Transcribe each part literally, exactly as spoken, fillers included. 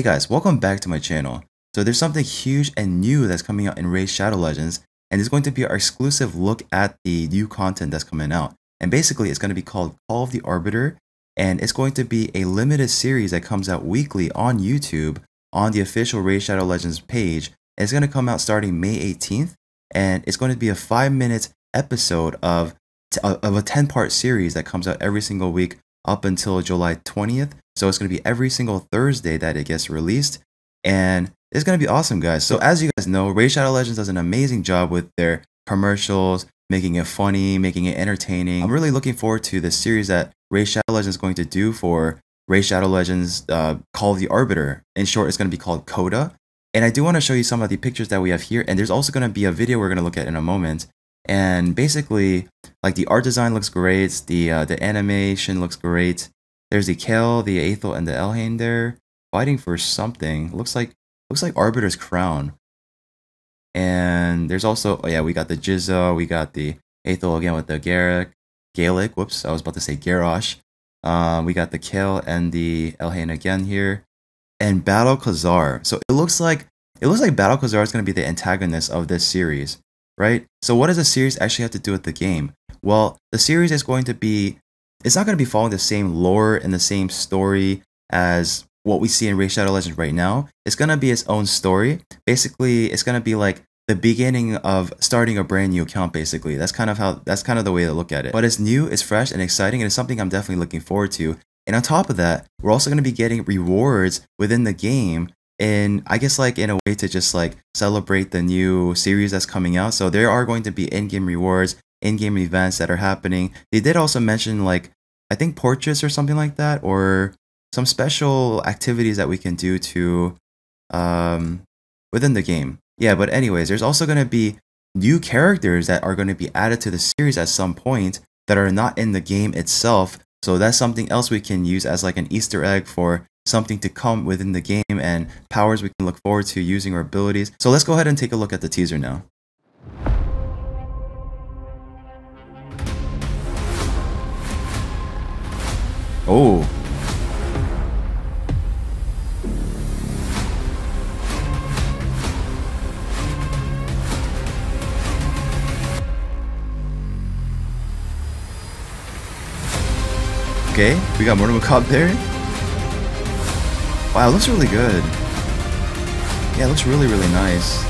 Hey guys, welcome back to my channel. So there's something huge and new that's coming out in Raid Shadow Legends, and it's going to be our exclusive look at the new content that's coming out. And basically it's going to be called Call of the Arbiter, and it's going to be a limited series that comes out weekly on YouTube on the official Raid Shadow Legends page. And it's going to come out starting May eighteenth, and it's going to be a five minute episode of, of a ten part series that comes out every single week up until July twentieth. So it's going to be every single Thursday that it gets released, and it's going to be awesome, guys. So as you guys know, Raid Shadow Legends does an amazing job with their commercials, making it funny, making it entertaining. I'm really looking forward to the series that Raid Shadow Legends is going to do for Raid Shadow Legends uh, Call of the Arbiter. In short, it's going to be called Coda. And I do want to show you some of the pictures that we have here, and there's also going to be a video we're going to look at in a moment. And basically, like, the art design looks great, the uh, the animation looks great. There's the Kale, the Aethel, and the Elhain there fighting for something. Looks like looks like Arbiter's crown. And there's also, oh yeah, we got the Jizoh, we got the Aethel again with the Gaelic, Gaelic. Whoops, I was about to say Garrosh. Uh, we got the Kale and the Elhain again here, and Bad-el-Kazar. So it looks like it looks like Bad-el-Kazar is going to be the antagonist of this series, right? So what does the series actually have to do with the game? Well, the series is going to be, it's not going to be following the same lore and the same story as what we see in Raid Shadow Legends right now. It's going to be its own story. Basically, it's going to be like the beginning of starting a brand new account, basically. That's kind of how, that's kind of the way to look at it. But it's new, it's fresh and exciting, and it's something I'm definitely looking forward to. And on top of that, we're also going to be getting rewards within the game, and I guess like in a way to just like celebrate the new series that's coming out. So there are going to be in-game rewards, in-game events that are happening. They did also mention, like, I think portraits or something like that, or some special activities that we can do to um, within the game. Yeah, but anyways, there's also going to be new characters that are going to be added to the series at some point that are not in the game itself. So that's something else we can use as like an Easter egg for something to come within the game, and powers we can look forward to using, or abilities. So let's go ahead and take a look at the teaser now. Oh. Okay, we got Mortimer Cobb there. Wow, it looks really good. Yeah, it looks really, really nice.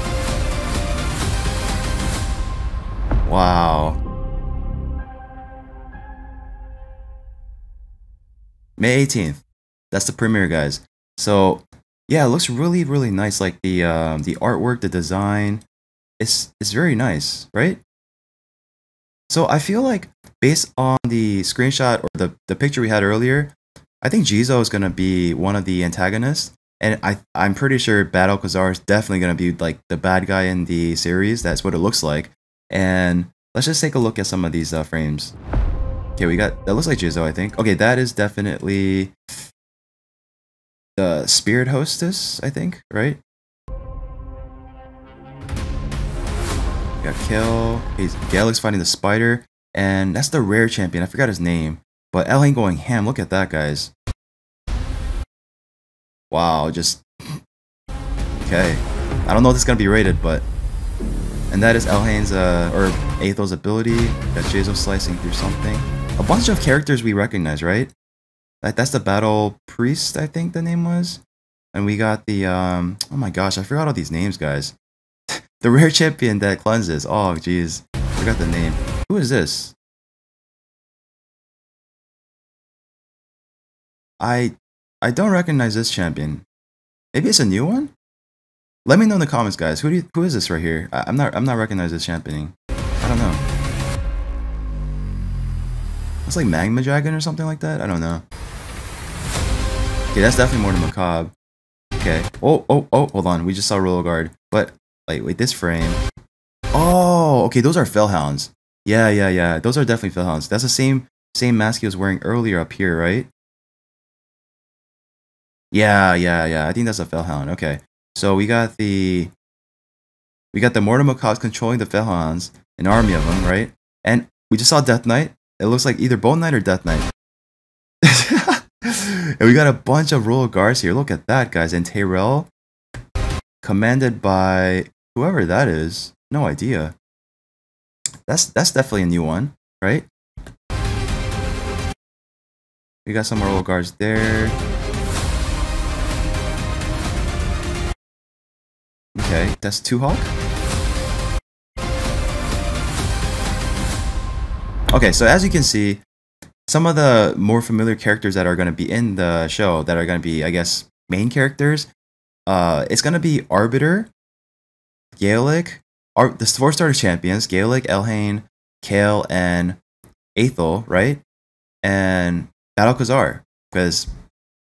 Wow. May eighteenth. That's the premiere, guys. So yeah, it looks really, really nice. Like the um, the artwork, the design, it's it's very nice, right? So I feel like based on the screenshot or the the picture we had earlier, I think Jizoh is gonna be one of the antagonists, and I I'm pretty sure Bad-el-Kazar is definitely gonna be like the bad guy in the series. That's what it looks like. And let's just take a look at some of these uh, frames. Okay, we got, that looks like Jizoh, I think. Okay, that is definitely the Spirit Hostess, I think, right? We got Kale, he's Gaelic's fighting the Spider, and that's the rare champion, I forgot his name. But Elhain going ham, look at that, guys. Wow, just, okay. I don't know if this is going to be rated, but, and that is Elhain's, uh, or Aethel's ability. Got Jizoh slicing through something. A bunch of characters we recognize, right? That, that's the Battle Priest, I think the name was. And we got the, um, oh my gosh, I forgot all these names, guys. The rare champion that cleanses. Oh, jeez. Forgot the name. Who is this? I, I don't recognize this champion. Maybe it's a new one? Let me know in the comments, guys. Who do you, who is this right here? I, I'm not, I'm not recognizing this championing. I don't know. It's like Magma Dragon or something like that? I don't know. Okay, that's definitely Mortimer Cobb. Okay. Oh, oh, oh, hold on. We just saw Royal Guard. But, like, wait, this frame. Oh, okay, those are Felhounds. Yeah, yeah, yeah. Those are definitely Felhounds. That's the same, same mask he was wearing earlier up here, right? Yeah, yeah, yeah. I think that's a Felhound. Okay. So we got the... We got the Mortimer Cobb controlling the Felhounds. An army of them, right? And we just saw Death Knight. It looks like either Bone Knight or Death Knight. And we got a bunch of Royal Guards here. Look at that, guys. And Tyrell, commanded by whoever that is. No idea. That's that's definitely a new one, right? We got some Royal Guards there. Okay, that's Two-Hawk. Okay, so as you can see, some of the more familiar characters that are going to be in the show, that are going to be, I guess, main characters, uh, it's going to be Arbiter, Gaelic, Ar the four-star champions, Gaelic, Elhain, Kale, and Aethel, right? And Bad-el-Kazar, because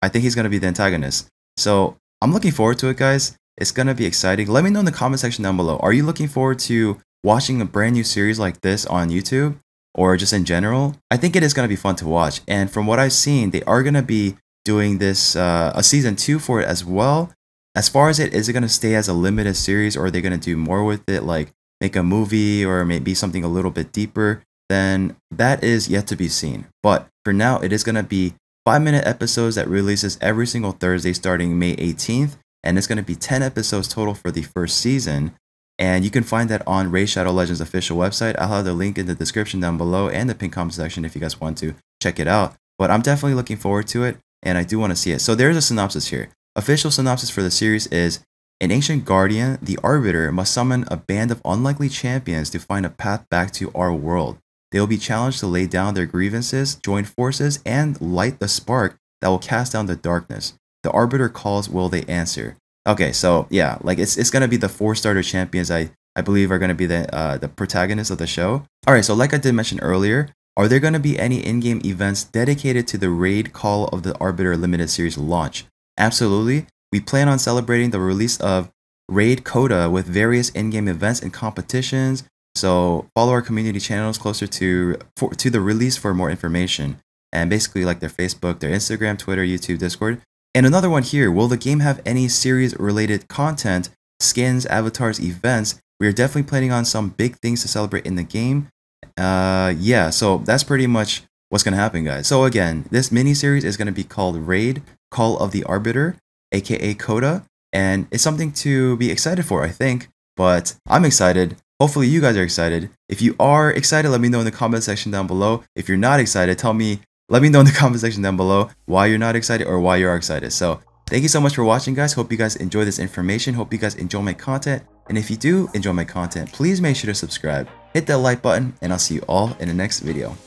I think he's going to be the antagonist. So I'm looking forward to it, guys. It's going to be exciting. Let me know in the comment section down below. Are you looking forward to watching a brand new series like this on YouTube? Or just in general, I think it is going to be fun to watch. And from what I've seen, they are going to be doing this uh, a season two for it as well. As far as it, is it going to stay as a limited series, or are they going to do more with it, like make a movie or maybe something a little bit deeper? Then that is yet to be seen. But for now, it is going to be five-minute episodes that releases every single Thursday starting May eighteenth, and it's going to be ten episodes total for the first season. And you can find that on Raid Shadow Legends official website. I'll have the link in the description down below and the pinned comment section if you guys want to check it out. But I'm definitely looking forward to it, and I do want to see it. So there's a synopsis here. Official synopsis for the series is, an ancient guardian, the Arbiter, must summon a band of unlikely champions to find a path back to our world. They will be challenged to lay down their grievances, join forces, and light the spark that will cast down the darkness. The Arbiter calls, will they answer? Okay, so yeah, like it's it's gonna be the four-star champions I I believe are gonna be the uh, the protagonists of the show. All right, so like I did mention earlier, are there gonna be any in-game events dedicated to the Raid: Call of the Arbiter limited series launch? Absolutely. We plan on celebrating the release of Raid Coda with various in-game events and competitions. So follow our community channels closer to for, to the release for more information. And basically, like their Facebook, their Instagram, Twitter, YouTube, Discord. And another one here, will the game have any series-related content, skins, avatars, events? We are definitely planning on some big things to celebrate in the game. Uh, yeah, so that's pretty much what's going to happen, guys. So again, this mini-series is going to be called Raid: Call of the Arbiter, aka Coda. And it's something to be excited for, I think. But I'm excited. Hopefully you guys are excited. If you are excited, let me know in the comment section down below. If you're not excited, tell me... Let me know in the comment section down below why you're not excited or why you are excited. So thank you so much for watching, guys. Hope you guys enjoy this information. Hope you guys enjoy my content. And if you do enjoy my content, please make sure to subscribe, hit that like button, and I'll see you all in the next video.